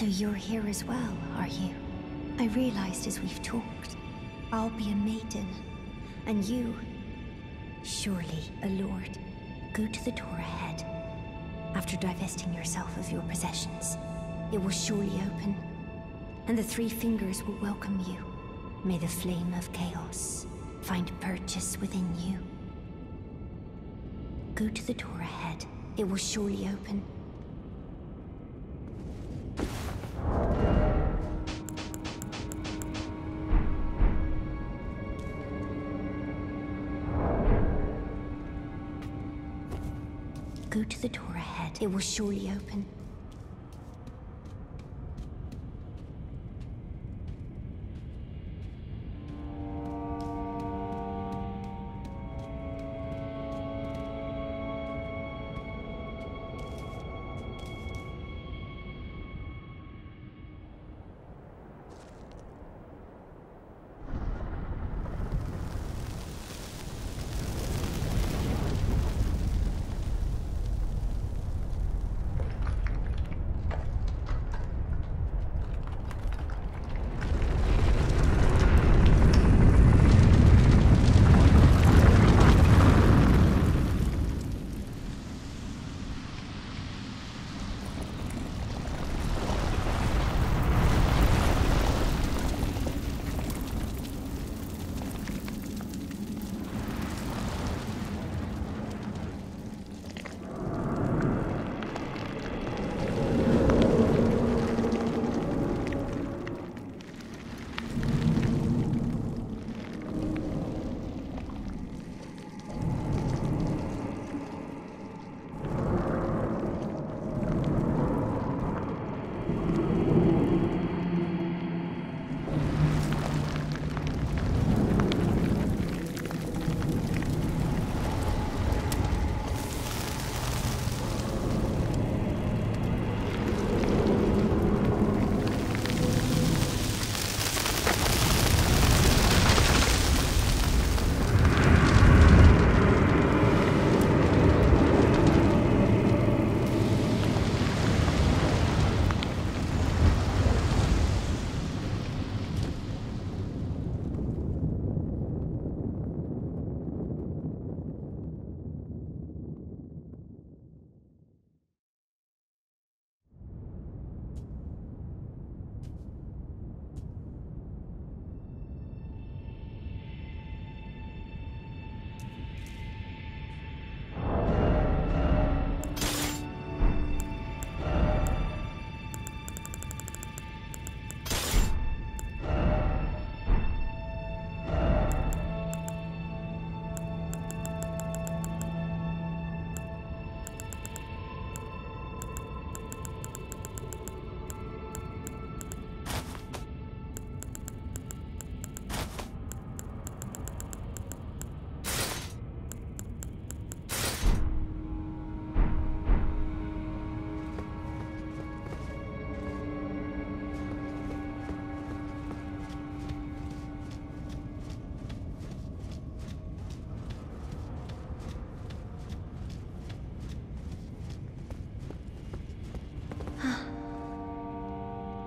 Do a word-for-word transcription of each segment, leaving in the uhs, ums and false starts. So you're here as well, are you? I realized as we've talked, I'll be a maiden, and you, surely a lord. Go to the door ahead. After divesting yourself of your possessions, it will surely open, and the Three Fingers will welcome you. May the flame of chaos find purchase within you. Go to the door ahead. It will surely open. Go to the door ahead. It will surely open.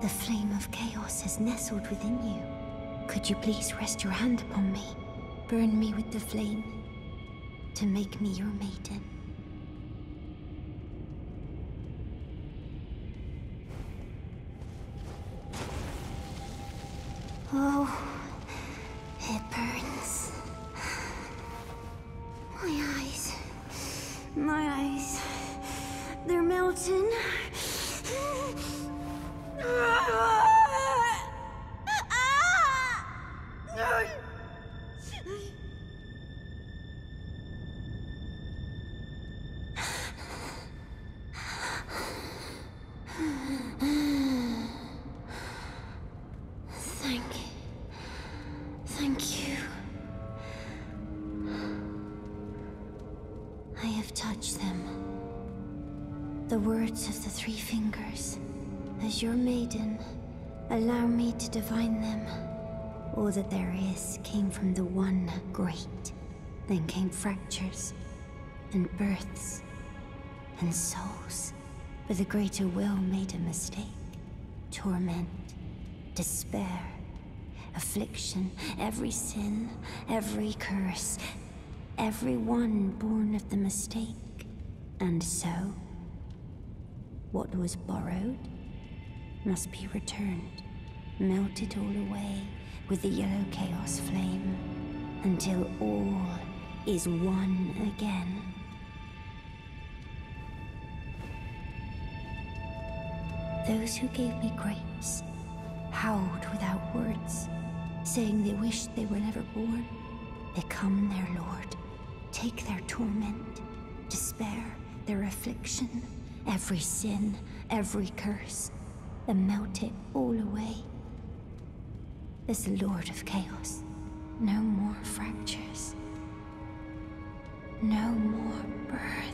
The flame of chaos is nestled within you. Could you please rest your hand upon me? Burn me with the flame, to make me your maiden. Oh, it burns. My eyes, my eyes, they're melting. The words of the Three Fingers, as your maiden, allow me to divine them. All that there is came from the one great. Then came fractures, and births, and souls. But the greater will made a mistake, torment, despair, affliction, every sin, every curse, every one born of the mistake. And so, what was borrowed must be returned, melted all away with the yellow chaos flame, until all is one again. Those who gave me grapes howled without words, saying they wished they were never born. Become their lord, take their torment, despair, their affliction, every sin, every curse, and melt it all away. This lord of chaos, no more fractures, no more birth.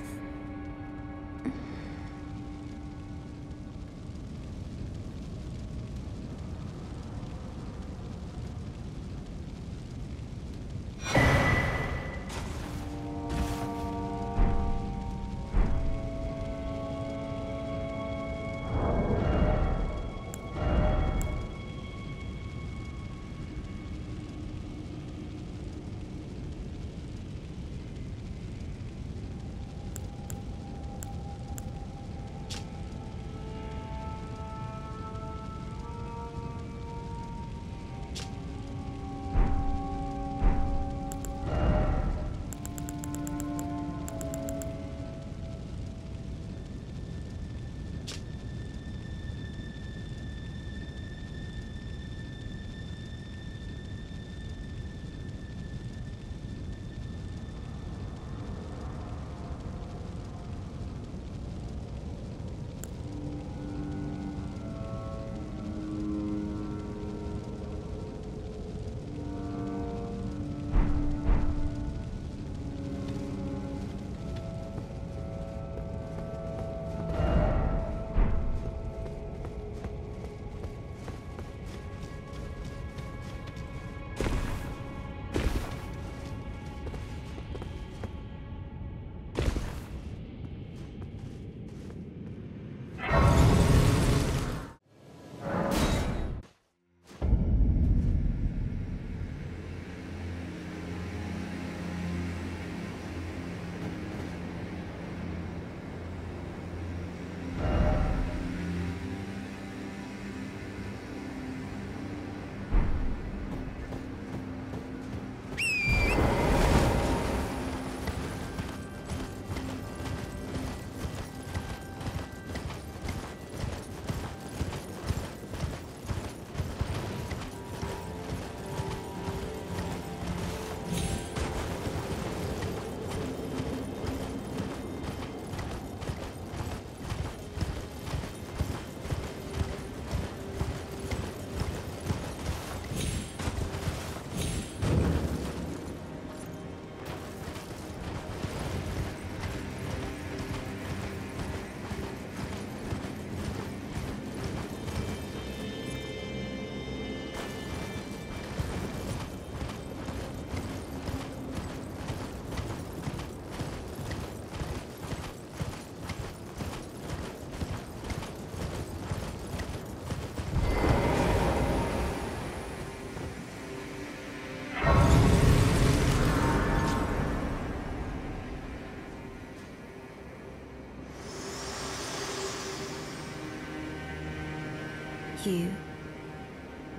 You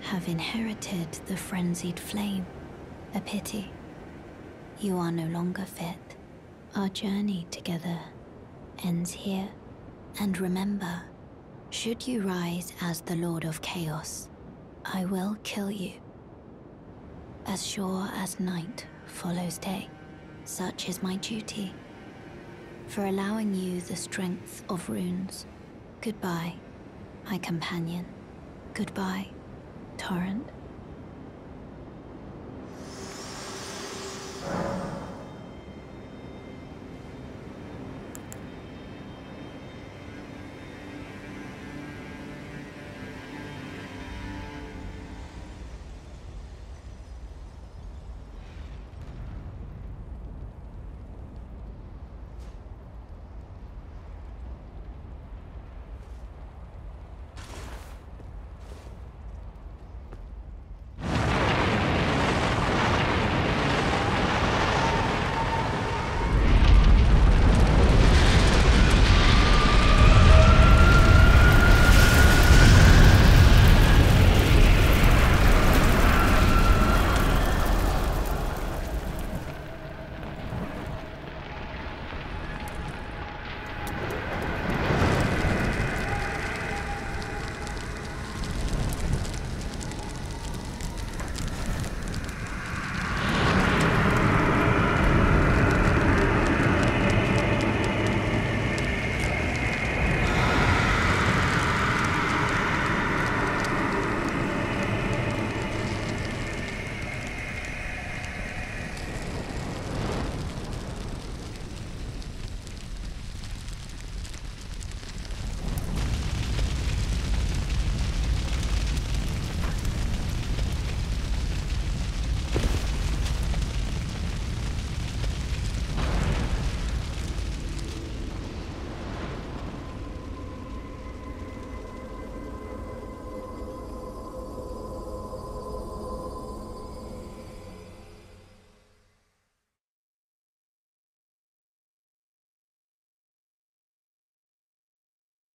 have inherited the frenzied flame, a pity. You are no longer fit. Our journey together ends here. And remember, should you rise as the Lord of Chaos, I will kill you. As sure as night follows day, such is my duty. For allowing you the strength of runes, goodbye, my companion. Goodbye, Torrent.